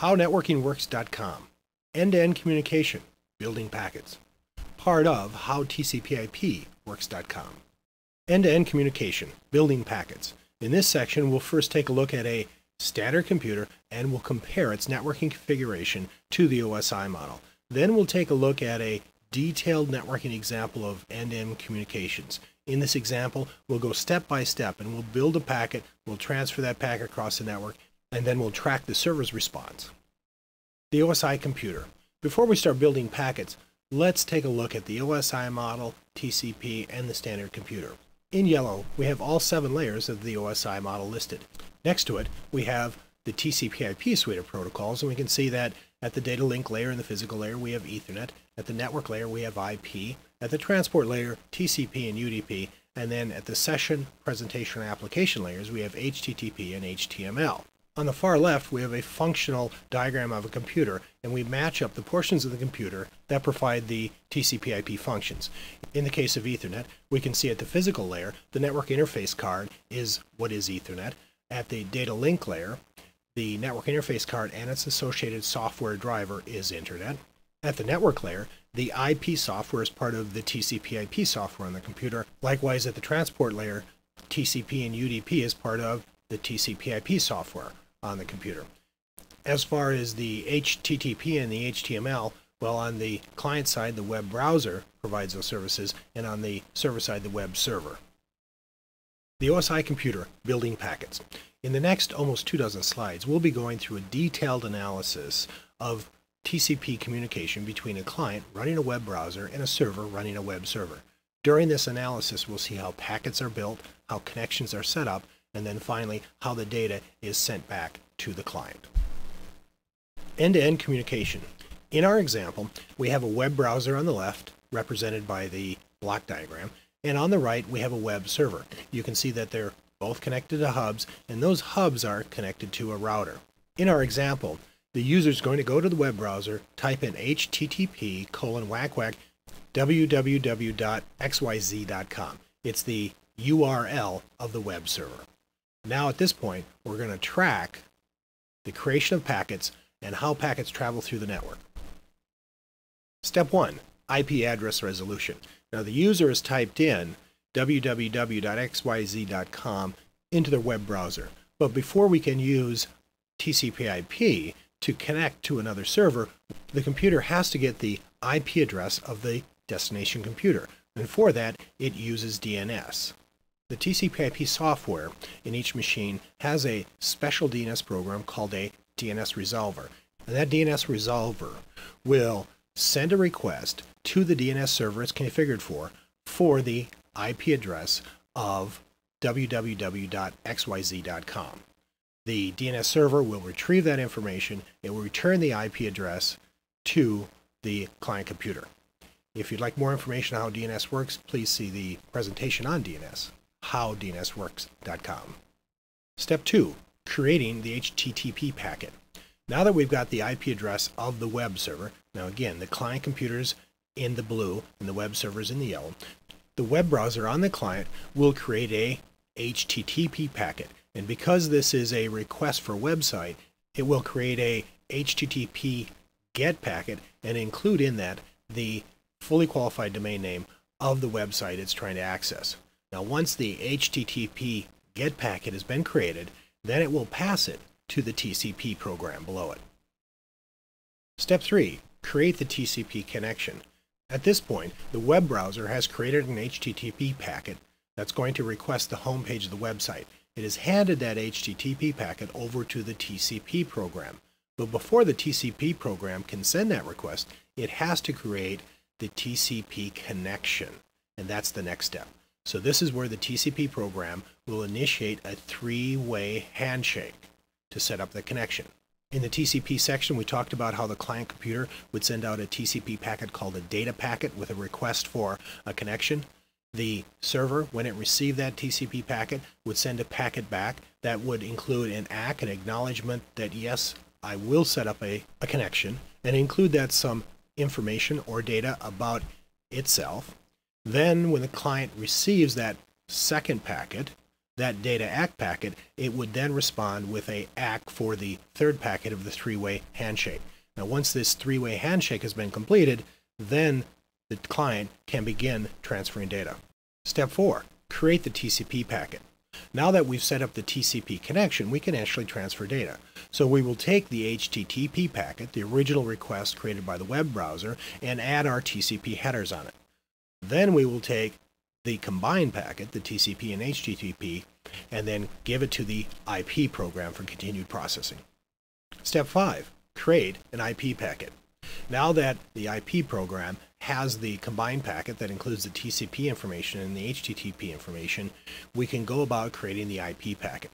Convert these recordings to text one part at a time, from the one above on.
Hownetworkingworks.com, end-to-end communication, building packets. Part of howtcpipworks.com. End-to-end communication, building packets. In this section, we'll first take a look at a standard computer and we'll compare its networking configuration to the OSI model. Then we'll take a look at a detailed networking example of end-to-end communications. In this example, we'll go step by step and we'll build a packet, we'll transfer that packet across the network, and then we'll track the server's response. The OSI computer. Before we start building packets, let's take a look at the OSI model, TCP, and the standard computer. In yellow, we have all 7 layers of the OSI model listed. Next to it, we have the TCP/IP suite of protocols, and we can see that at the data link layer and the physical layer, we have Ethernet. At the network layer, we have IP. At the transport layer, TCP and UDP. And then at the session, presentation, and application layers, we have HTTP and HTML. On the far left, we have a functional diagram of a computer, and we match up the portions of the computer that provide the TCP/IP functions. In the case of Ethernet, we can see at the physical layer, the network interface card is what is Ethernet. At the data link layer, the network interface card and its associated software driver is Internet. At the network layer, the IP software is part of the TCP/IP software on the computer. Likewise, at the transport layer, TCP and UDP is part of the TCP/IP software on the computer. As far as the HTTP and the HTML, well, on the client side, the web browser provides those services, and on the server side, the web server. The OSI computer, building packets. In the next almost 2 dozen slides, we'll be going through a detailed analysis of TCP communication between a client running a web browser and a server running a web server. During this analysis, we'll see how packets are built, how connections are set up, and then finally, how the data is sent back to the client. End-to-end communication. In our example, we have a web browser on the left, represented by the block diagram, and on the right, we have a web server. You can see that they're both connected to hubs, and those hubs are connected to a router. In our example, the user is going to go to the web browser, type in http://www.xyz.com. It's the URL of the web server. Now at this point, we're going to track the creation of packets and how packets travel through the network. Step 1, IP address resolution. Now the user has typed in www.xyz.com into their web browser, but before we can use TCP/IP to connect to another server, the computer has to get the IP address of the destination computer, and for that it uses DNS. The TCP/IP software in each machine has a special DNS program called a DNS resolver. And that DNS resolver will send a request to the DNS server it's configured for the IP address of www.xyz.com. The DNS server will retrieve that information. It will return the IP address to the client computer. If you'd like more information on how DNS works, please see the presentation on DNS. howdnsworks.com. Step 2, creating the HTTP packet. Now that we've got the IP address of the web server, now again, the client computer's in the blue and the web server's in the yellow, the web browser on the client will create a HTTP packet. And because this is a request for website, it will create a HTTP GET packet and include in that the fully qualified domain name of the website it's trying to access. Now once the HTTP GET packet has been created, then it will pass it to the TCP program below it. Step 3, create the TCP connection. At this point, the web browser has created an HTTP packet that's going to request the home page of the website. It has handed that HTTP packet over to the TCP program. But before the TCP program can send that request, it has to create the TCP connection, and that's the next step. So this is where the TCP program will initiate a 3-way handshake to set up the connection. In the TCP section, we talked about how the client computer would send out a TCP packet called a data packet with a request for a connection. The server, when it received that TCP packet, would send a packet back that would include an ACK, an acknowledgement that yes, I will set up a connection, and include that some information or data about itself. Then when the client receives that second packet, that data ACK packet, it would then respond with a ACK for the third packet of the three-way handshake. Now, once this three-way handshake has been completed, then the client can begin transferring data. Step 4, create the TCP packet. Now that we've set up the TCP connection, we can actually transfer data. So we will take the HTTP packet, the original request created by the web browser, and add our TCP headers on it. Then we will take the combined packet, the TCP and HTTP, and then give it to the IP program for continued processing. Step 5, create an IP packet. Now that the IP program has the combined packet that includes the TCP information and the HTTP information, we can go about creating the IP packet.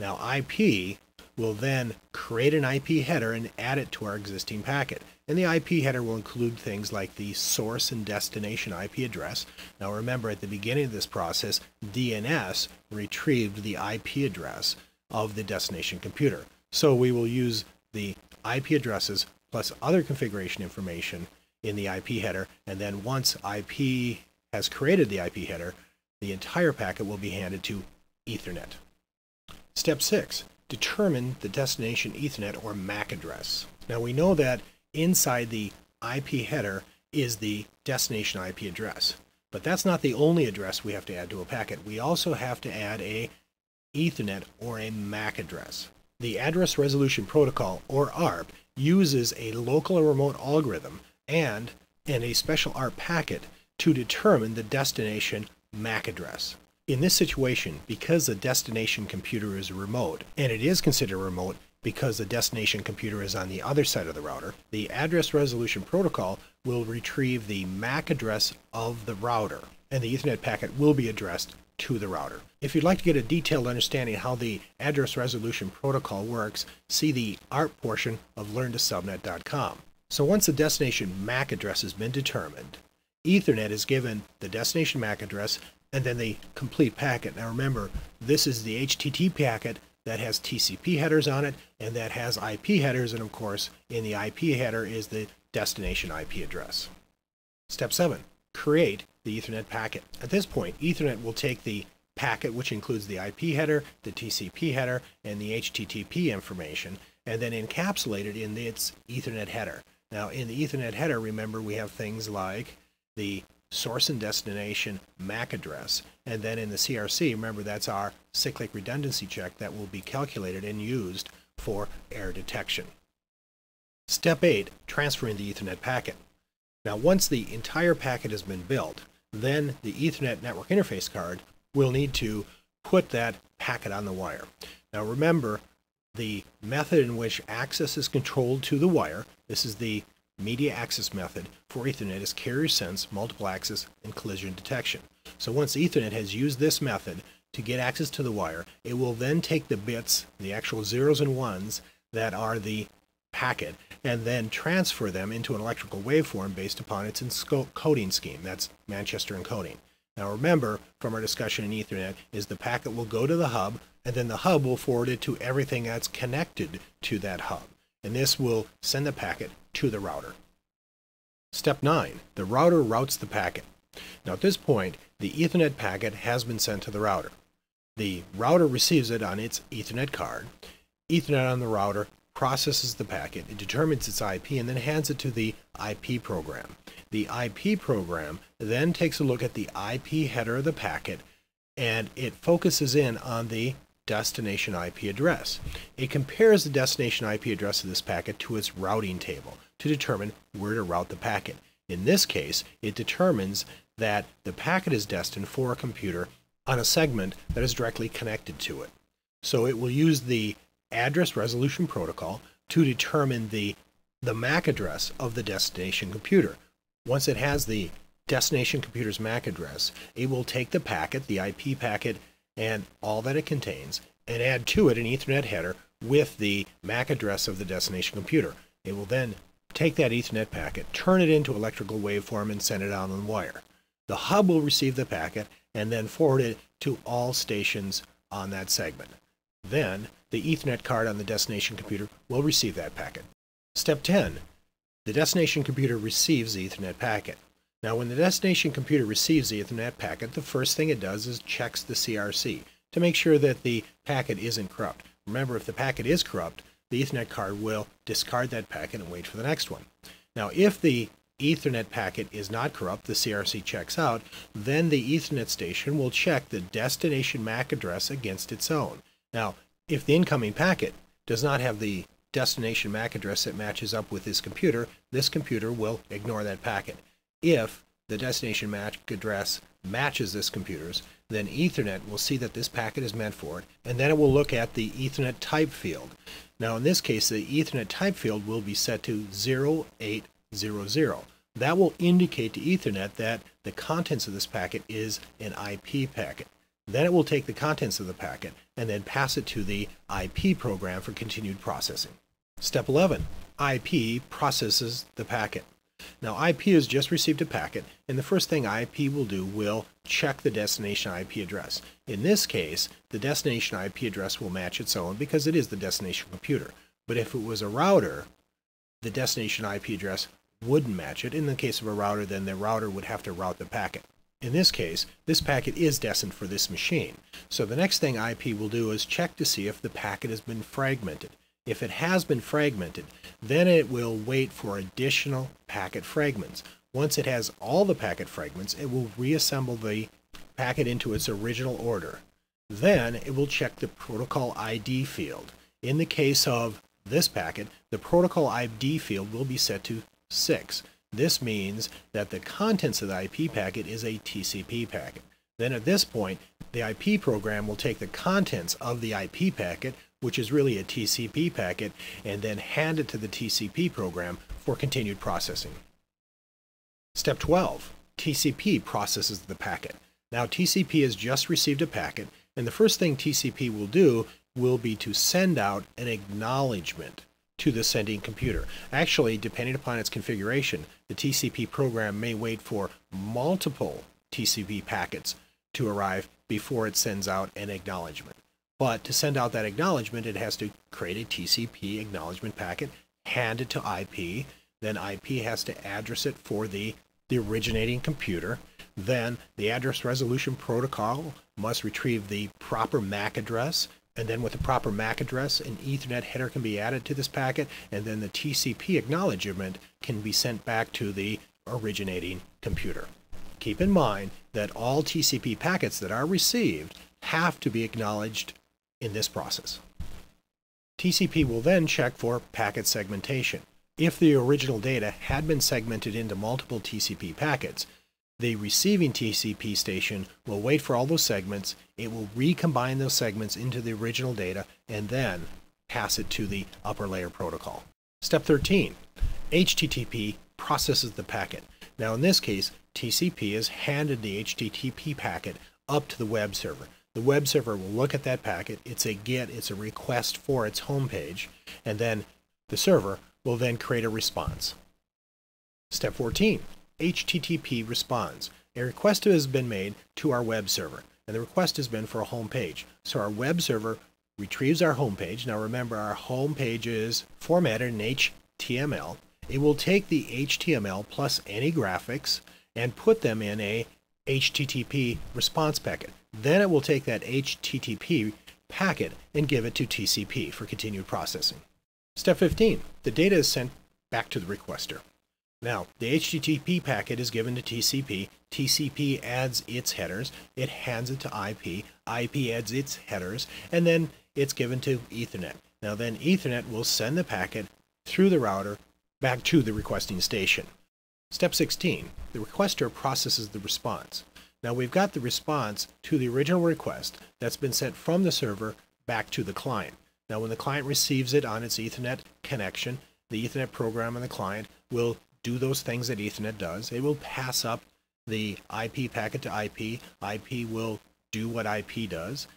Now IP will then create an IP header and add it to our existing packet. And the IP header will include things like the source and destination IP address. Now remember, at the beginning of this process, DNS retrieved the IP address of the destination computer. So we will use the IP addresses plus other configuration information in the IP header, and then once IP has created the IP header, the entire packet will be handed to Ethernet. Step 6, determine the destination Ethernet or MAC address. Now we know that inside the IP header is the destination IP address. But that's not the only address we have to add to a packet. We also have to add a Ethernet or a MAC address. The Address Resolution Protocol, or ARP, uses a local and remote algorithm and a special ARP packet to determine the destination MAC address. In this situation, because the destination computer is remote, and it is considered remote, because the destination computer is on the other side of the router, the Address Resolution Protocol will retrieve the MAC address of the router, and the Ethernet packet will be addressed to the router. If you'd like to get a detailed understanding of how the Address Resolution Protocol works, see the ARP portion of learn2subnet.com. So once the destination MAC address has been determined, Ethernet is given the destination MAC address and then the complete packet. Now remember, this is the HTTP packet that has TCP headers on it, and that has IP headers, and of course, in the IP header is the destination IP address. Step 7, create the Ethernet packet. At this point, Ethernet will take the packet, which includes the IP header, the TCP header, and the HTTP information, and then encapsulate it in its Ethernet header. Now, in the Ethernet header, remember, we have things like the source and destination MAC address, and then in the CRC, remember, that's our cyclic redundancy check that will be calculated and used for error detection. Step 8, transferring the Ethernet packet. Now once the entire packet has been built, then the Ethernet network interface card will need to put that packet on the wire. Now remember, the method in which access is controlled to the wire, this is the media access method for Ethernet, is carrier sense, multiple access, and collision detection. So once Ethernet has used this method to get access to the wire, it will then take the bits, the actual zeros and ones that are the packet, and then transfer them into an electrical waveform based upon its encoding scheme. That's Manchester encoding. Now remember, from our discussion in Ethernet, is the packet will go to the hub, and then the hub will forward it to everything that's connected to that hub. And this will send the packet to the router. Step 9, the router routes the packet. Now at this point, the Ethernet packet has been sent to the router. The router receives it on its Ethernet card. Ethernet on the router processes the packet, it determines its IP, and then hands it to the IP program. The IP program then takes a look at the IP header of the packet, and it focuses in on the destination IP address. It compares the destination IP address of this packet to its routing table to determine where to route the packet. In this case, it determines that the packet is destined for a computer on a segment that is directly connected to it. So it will use the Address Resolution Protocol to determine the MAC address of the destination computer. Once it has the destination computer's MAC address, it will take the packet, the IP packet, and all that it contains, and add to it an Ethernet header with the MAC address of the destination computer. It will then take that Ethernet packet, turn it into electrical waveform, and send it out on the wire. The hub will receive the packet and then forward it to all stations on that segment. Then the Ethernet card on the destination computer will receive that packet. Step 10, the destination computer receives the Ethernet packet. Now when the destination computer receives the Ethernet packet, the first thing it does is checks the CRC to make sure that the packet isn't corrupt. Remember, if the packet is corrupt, the Ethernet card will discard that packet and wait for the next one. Now, if the Ethernet packet is not corrupt, the CRC checks out, then the Ethernet station will check the destination MAC address against its own. Now, if the incoming packet does not have the destination MAC address that matches up with this computer will ignore that packet. If the destination MAC address matches this computer's, then Ethernet will see that this packet is meant for it, and then it will look at the Ethernet type field. Now in this case, the Ethernet type field will be set to 0800. That will indicate to Ethernet that the contents of this packet is an IP packet. Then it will take the contents of the packet and then pass it to the IP program for continued processing. Step 11, IP processes the packet. Now IP has just received a packet, and the first thing IP will do will check the destination IP address. In this case, the destination IP address will match its own because it is the destination computer. But if it was a router, the destination IP address wouldn't match it. In the case of a router, then the router would have to route the packet. In this case, this packet is destined for this machine. So the next thing IP will do is check to see if the packet has been fragmented. If it has been fragmented, then it will wait for additional packet fragments. Once it has all the packet fragments, it will reassemble the packet into its original order. Then it will check the protocol ID field. In the case of this packet, the protocol ID field will be set to 6. This means that the contents of the IP packet is a TCP packet. Then at this point, the IP program will take the contents of the IP packet, which is really a TCP packet, and then hand it to the TCP program for continued processing. Step 12, TCP processes the packet. Now TCP has just received a packet, and the first thing TCP will do will be to send out an acknowledgement to the sending computer. Actually, depending upon its configuration, the TCP program may wait for multiple TCP packets to arrive before it sends out an acknowledgement. But to send out that acknowledgement, it has to create a TCP acknowledgement packet, hand it to IP, then IP has to address it for the originating computer. Then the address resolution protocol must retrieve the proper MAC address, and then with the proper MAC address, an Ethernet header can be added to this packet, and then the TCP acknowledgement can be sent back to the originating computer. Keep in mind that all TCP packets that are received have to be acknowledged in this process. TCP will then check for packet segmentation. If the original data had been segmented into multiple TCP packets, the receiving TCP station will wait for all those segments, it will recombine those segments into the original data, and then pass it to the upper layer protocol. Step 13, HTTP processes the packet. Now in this case, TCP has handed the HTTP packet up to the web server. The web server will look at that packet, it's a GET, it's a request for its home page, and then the server will then create a response. Step 14. HTTP responds. A request has been made to our web server, and the request has been for a home page. So our web server retrieves our home page. Now remember, our home page is formatted in HTML. It will take the HTML plus any graphics and put them in a HTTP response packet. Then it will take that HTTP packet and give it to TCP for continued processing. Step 15. The data is sent back to the requester. Now, the HTTP packet is given to TCP, TCP adds its headers, it hands it to IP, IP adds its headers, and then it's given to Ethernet. Now then Ethernet will send the packet through the router back to the requesting station. Step 16, the requester processes the response. Now we've got the response to the original request that's been sent from the server back to the client. Now when the client receives it on its Ethernet connection, the Ethernet program and the client will do those things that Ethernet does. It will pass up the IP packet to IP. IP will do what IP does.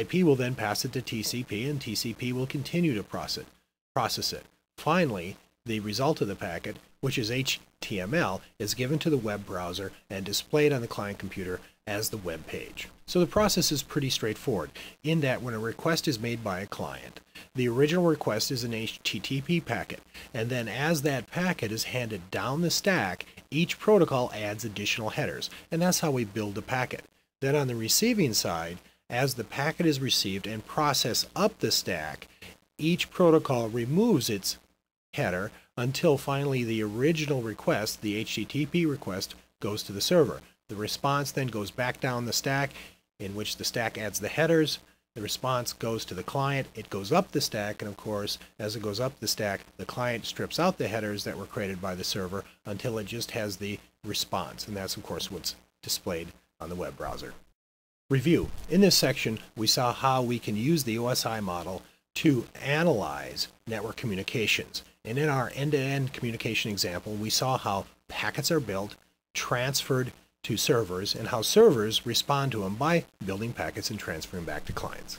IP will then pass it to TCP, and TCP will continue to process it. Finally, the result of the packet, which is HTML, is given to the web browser and displayed on the client computer as the web page. So the process is pretty straightforward in that when a request is made by a client, the original request is an HTTP packet, and then as that packet is handed down the stack, each protocol adds additional headers, and that's how we build a packet. Then on the receiving side, as the packet is received and processed up the stack, each protocol removes its header until finally the original request, the HTTP request, goes to the server. The response then goes back down the stack, in which the stack adds the headers. The response goes to the client, it goes up the stack, and of course, as it goes up the stack, the client strips out the headers that were created by the server until it just has the response, and that's of course what's displayed on the web browser. Review. In this section, we saw how we can use the OSI model to analyze network communications. And in our end-to-end communication example, we saw how packets are built, transferred to servers, and how servers respond to them by building packets and transferring back to clients.